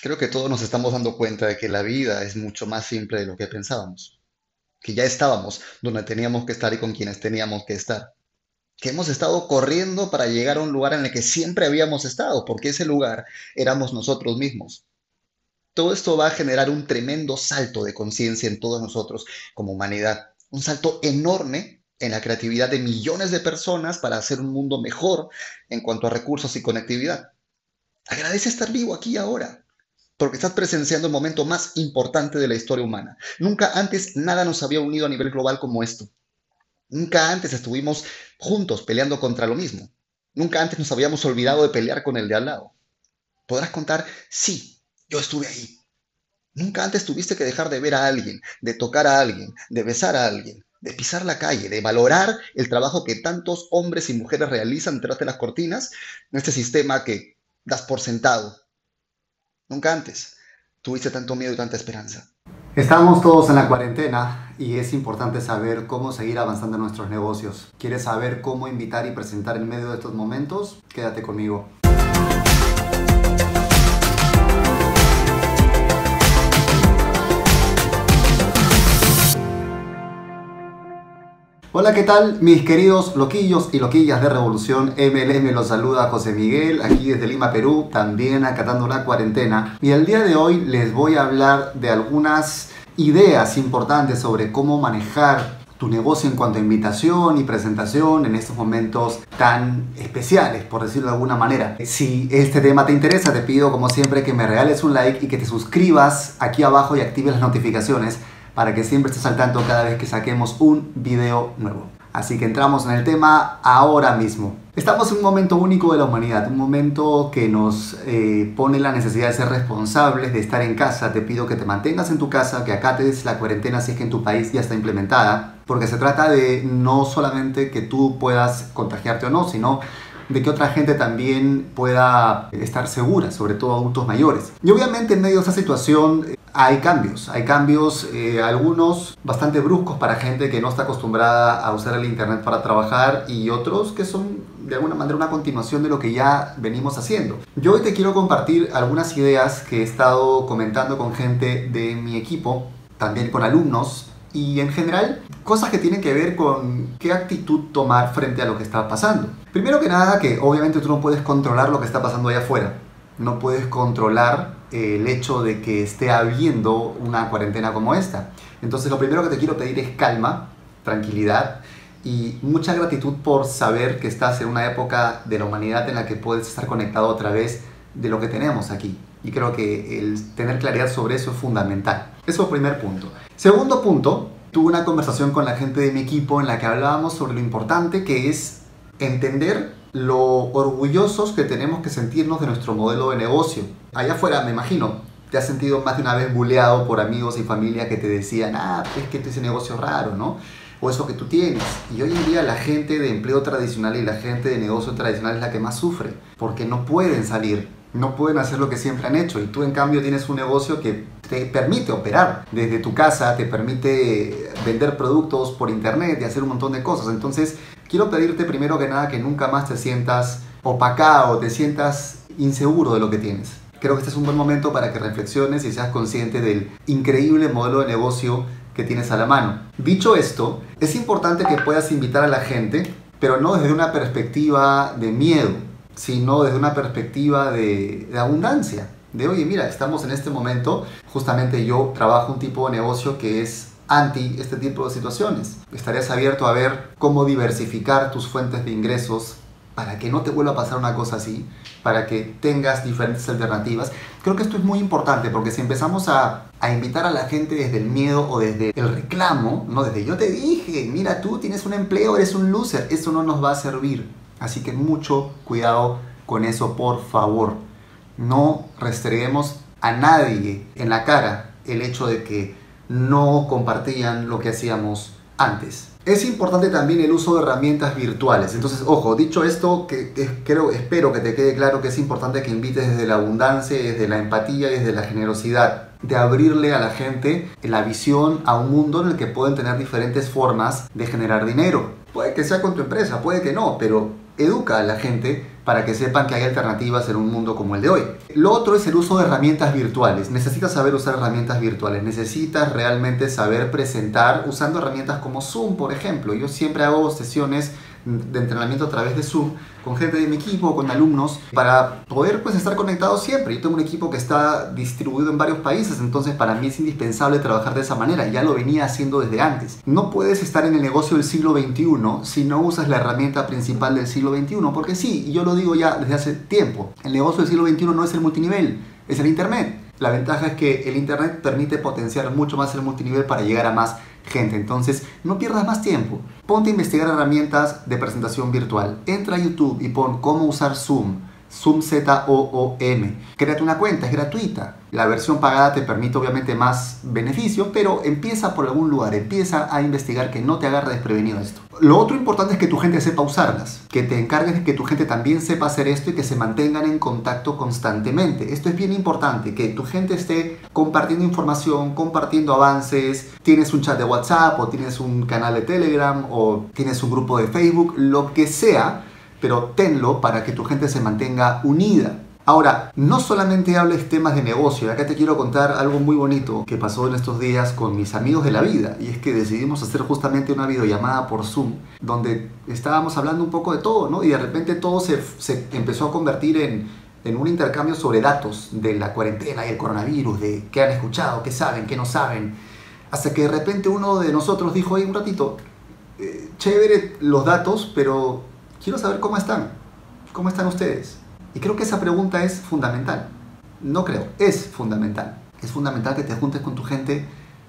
Creo que todos nos estamos dando cuenta de que la vida es mucho más simple de lo que pensábamos, que ya estábamos donde teníamos que estar y con quienes teníamos que estar, que hemos estado corriendo para llegar a un lugar en el que siempre habíamos estado, porque ese lugar éramos nosotros mismos. Todo esto va a generar un tremendo salto de conciencia en todos nosotros como humanidad, un salto enorme en la creatividad de millones de personas para hacer un mundo mejor en cuanto a recursos y conectividad. Agradece estar vivo aquí y ahora, porque estás presenciando el momento más importante de la historia humana. Nunca antes nada nos había unido a nivel global como esto. Nunca antes estuvimos juntos peleando contra lo mismo. Nunca antes nos habíamos olvidado de pelear con el de al lado. Podrás contar, sí, yo estuve ahí. Nunca antes tuviste que dejar de ver a alguien, de tocar a alguien, de besar a alguien, de pisar la calle, de valorar el trabajo que tantos hombres y mujeres realizan detrás de las cortinas en este sistema que das por sentado. Nunca antes tuviste tanto miedo y tanta esperanza. Estamos todos en la cuarentena y es importante saber cómo seguir avanzando en nuestros negocios. ¿Quieres saber cómo invitar y presentar en medio de estos momentos? Quédate conmigo. Hola, ¿qué tal? Mis queridos loquillos y loquillas de Revolución MLM, los saluda José Miguel, aquí desde Lima, Perú, también acatando la cuarentena. Y el día de hoy les voy a hablar de algunas ideas importantes sobre cómo manejar tu negocio en cuanto a invitación y presentación en estos momentos tan especiales, por decirlo de alguna manera. Si este tema te interesa, te pido como siempre que me regales un like y que te suscribas aquí abajo y actives las notificaciones, para que siempre estés al tanto cada vez que saquemos un video nuevo. Así que entramos en el tema ahora mismo. Estamos en un momento único de la humanidad, un momento que nos pone la necesidad de ser responsables, de estar en casa. Te pido que te mantengas en tu casa, que acates la cuarentena si es que en tu país ya está implementada, porque se trata de no solamente que tú puedas contagiarte o no, sino de que otra gente también pueda estar segura, sobre todo adultos mayores. Y obviamente en medio de esta situación hay cambios, algunos bastante bruscos para gente que no está acostumbrada a usar el internet para trabajar y otros que son de alguna manera una continuación de lo que ya venimos haciendo. Yo hoy te quiero compartir algunas ideas que he estado comentando con gente de mi equipo, también con alumnos, y en general cosas que tienen que ver con qué actitud tomar frente a lo que está pasando. Primero que nada, que obviamente tú no puedes controlar lo que está pasando allá afuera. No puedes controlar el hecho de que esté habiendo una cuarentena como esta. Entonces lo primero que te quiero pedir es calma, tranquilidad y mucha gratitud por saber que estás en una época de la humanidad en la que puedes estar conectado a través de lo que tenemos aquí. Y creo que el tener claridad sobre eso es fundamental. Eso es el primer punto. Segundo punto, tuve una conversación con la gente de mi equipo en la que hablábamos sobre lo importante que es entender lo orgullosos que tenemos que sentirnos de nuestro modelo de negocio. Allá afuera, me imagino, te has sentido más de una vez buleado por amigos y familia que te decían, ah, es que ese negocio es raro, ¿no? O eso que tú tienes. Y hoy en día la gente de empleo tradicional y la gente de negocio tradicional es la que más sufre, porque no pueden salir, no pueden hacer lo que siempre han hecho. Y tú, en cambio, tienes un negocio que te permite operar desde tu casa, te permite vender productos por internet y hacer un montón de cosas. Entonces, quiero pedirte primero que nada que nunca más te sientas opacado, te sientas inseguro de lo que tienes. Creo que este es un buen momento para que reflexiones y seas consciente del increíble modelo de negocio que tienes a la mano. Dicho esto, es importante que puedas invitar a la gente, pero no desde una perspectiva de miedo, sino desde una perspectiva de abundancia. De, oye, mira, estamos en este momento, justamente yo trabajo un tipo de negocio que es anti este tipo de situaciones. Estarías abierto a ver cómo diversificar tus fuentes de ingresos para que no te vuelva a pasar una cosa así, para que tengas diferentes alternativas. Creo que esto es muy importante porque si empezamos a invitar a la gente desde el miedo o desde el reclamo, no desde yo te dije, mira, tú tienes un empleo, eres un loser, eso no nos va a servir. Así que mucho cuidado con eso, por favor. No restreguemos a nadie en la cara el hecho de que no compartían lo que hacíamos antes. Es importante también el uso de herramientas virtuales. Entonces, ojo, dicho esto, espero que te quede claro que es importante que invites desde la abundancia, desde la empatía y desde la generosidad, de abrirle a la gente la visión a un mundo en el que pueden tener diferentes formas de generar dinero. Puede que sea con tu empresa, puede que no, pero educa a la gente para que sepan que hay alternativas en un mundo como el de hoy. Lo otro es el uso de herramientas virtuales. Necesitas saber usar herramientas virtuales, necesitas realmente saber presentar usando herramientas como Zoom, por ejemplo. Yo siempre hago sesiones de entrenamiento a través de Zoom con gente de mi equipo, con alumnos, para poder pues estar conectados siempre. Yo tengo un equipo que está distribuido en varios países, entonces para mí es indispensable trabajar de esa manera, ya lo venía haciendo desde antes. No puedes estar en el negocio del siglo XXI si no usas la herramienta principal del siglo XXI, porque sí, y yo lo digo ya desde hace tiempo, el negocio del siglo XXI no es el multinivel, es el internet. La ventaja es que el internet permite potenciar mucho más el multinivel para llegar a más gente. Entonces no pierdas más tiempo, ponte a investigar herramientas de presentación virtual, entra a YouTube y pon cómo usar Zoom, Z-O-O-M, créate una cuenta, es gratuita. La versión pagada te permite obviamente más beneficios, pero empieza por algún lugar, empieza a investigar, que no te agarre desprevenido esto. Lo otro importante es que tu gente sepa usarlas, que te encargues de que tu gente también sepa hacer esto y que se mantengan en contacto constantemente. Esto es bien importante, que tu gente esté compartiendo información, compartiendo avances. Tienes un chat de WhatsApp o tienes un canal de Telegram o tienes un grupo de Facebook, lo que sea, pero tenlo para que tu gente se mantenga unida. Ahora, no solamente hables temas de negocio, acá te quiero contar algo muy bonito que pasó en estos días con mis amigos de la vida, y es que decidimos hacer justamente una videollamada por Zoom, donde estábamos hablando un poco de todo, ¿no? Y de repente todo se empezó a convertir en un intercambio sobre datos de la cuarentena y el coronavirus, de qué han escuchado, qué saben, qué no saben, hasta que de repente uno de nosotros dijo, hey, un ratito, chévere los datos, pero quiero saber cómo están ustedes. Y creo que esa pregunta es fundamental. No creo, es fundamental. Es fundamental que te juntes con tu gente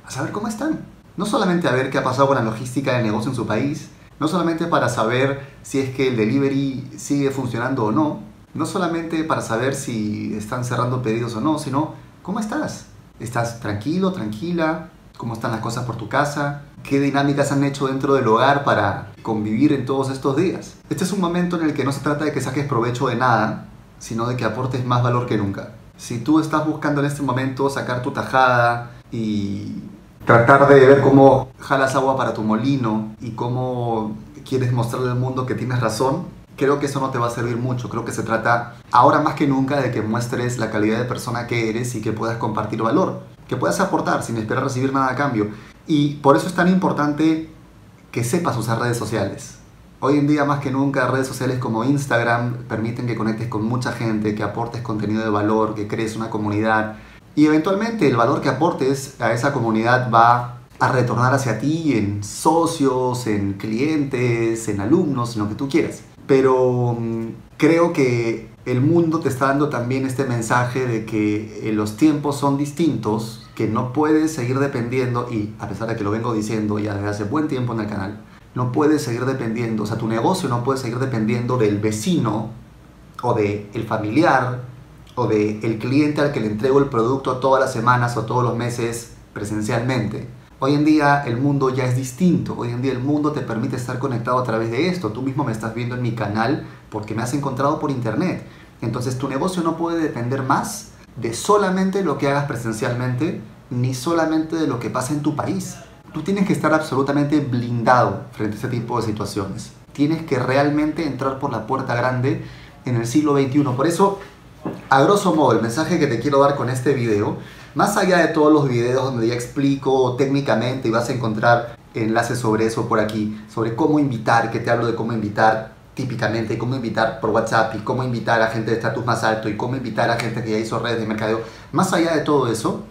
a saber cómo están. No solamente a ver qué ha pasado con la logística del negocio en su país, no solamente para saber si es que el delivery sigue funcionando o no, no solamente para saber si están cerrando pedidos o no, sino cómo estás. ¿Estás tranquilo, tranquila? ¿Cómo están las cosas por tu casa? ¿Qué dinámicas han hecho dentro del hogar para convivir en todos estos días? Este es un momento en el que no se trata de que saques provecho de nada, sino de que aportes más valor que nunca. Si tú estás buscando en este momento sacar tu tajada y tratar de ver cómo jalas agua para tu molino y cómo quieres mostrarle al mundo que tienes razón, creo que eso no te va a servir mucho. Creo que se trata ahora más que nunca de que muestres la calidad de persona que eres y que puedas compartir valor, que puedas aportar sin esperar recibir nada a cambio. Y por eso es tan importante que sepas usar redes sociales. Hoy en día más que nunca redes sociales como Instagram permiten que conectes con mucha gente, que aportes contenido de valor, que crees una comunidad, y eventualmente el valor que aportes a esa comunidad va a retornar hacia ti en socios, en clientes, en alumnos, en lo que tú quieras. Pero creo que el mundo te está dando también este mensaje de que los tiempos son distintos, que no puedes seguir dependiendo, y a pesar de que lo vengo diciendo ya desde hace buen tiempo en el canal, no puedes seguir dependiendo, o sea, tu negocio no puede seguir dependiendo del vecino o del familiar o del cliente al que le entrego el producto todas las semanas o todos los meses presencialmente. Hoy en día el mundo ya es distinto, hoy en día el mundo te permite estar conectado a través de esto. Tú mismo me estás viendo en mi canal porque me has encontrado por internet. Entonces tu negocio no puede depender más de solamente lo que hagas presencialmente, ni solamente de lo que pasa en tu país. Tú tienes que estar absolutamente blindado frente a este tipo de situaciones. Tienes que realmente entrar por la puerta grande en el siglo XXI. Por eso, a grosso modo, el mensaje que te quiero dar con este video, más allá de todos los videos donde ya explico técnicamente y vas a encontrar enlaces sobre eso por aquí, sobre cómo invitar, que te hablo de cómo invitar típicamente, cómo invitar por WhatsApp y cómo invitar a gente de estatus más alto y cómo invitar a gente que ya hizo redes de mercadeo. Más allá de todo eso,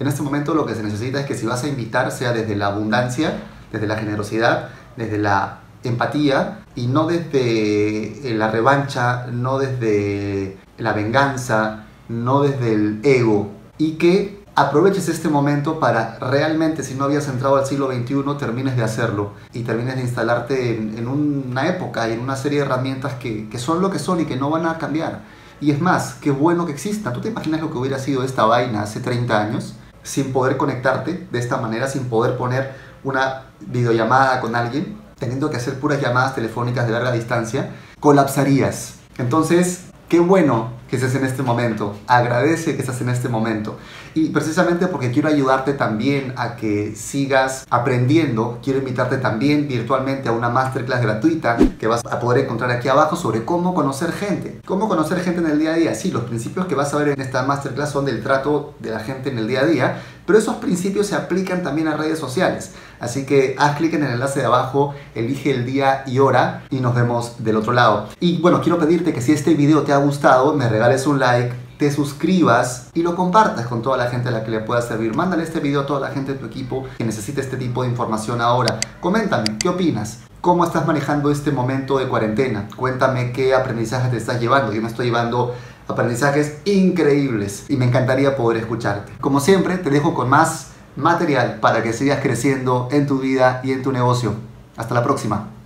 en este momento lo que se necesita es que si vas a invitar sea desde la abundancia, desde la generosidad, desde la empatía y no desde la revancha, no desde la venganza, no desde el ego. Y que aproveches este momento para realmente, si no habías entrado al siglo XXI, termines de hacerlo y termines de instalarte en una época y en una serie de herramientas que son lo que son y que no van a cambiar. Y es más, qué bueno que exista. ¿Tú te imaginas lo que hubiera sido esta vaina hace 30 años? Sin poder conectarte de esta manera, sin poder poner una videollamada con alguien, teniendo que hacer puras llamadas telefónicas de larga distancia, colapsarías. Entonces, qué bueno que estás en este momento. Agradece que estás en este momento. Y precisamente porque quiero ayudarte también a que sigas aprendiendo, quiero invitarte también virtualmente a una masterclass gratuita que vas a poder encontrar aquí abajo sobre cómo conocer gente. Cómo conocer gente en el día a día. Sí, los principios que vas a ver en esta masterclass son del trato de la gente en el día a día, pero esos principios se aplican también a redes sociales. Así que haz clic en el enlace de abajo, elige el día y hora y nos vemos del otro lado. Y bueno, quiero pedirte que si este video te ha gustado, me regales un like, te suscribas y lo compartas con toda la gente a la que le pueda servir. Mándale este video a toda la gente de tu equipo que necesite este tipo de información ahora. Coméntame, ¿qué opinas? ¿Cómo estás manejando este momento de cuarentena? Cuéntame qué aprendizajes te estás llevando. Yo me estoy llevando aprendizajes increíbles y me encantaría poder escucharte. Como siempre, te dejo con más material para que sigas creciendo en tu vida y en tu negocio. Hasta la próxima.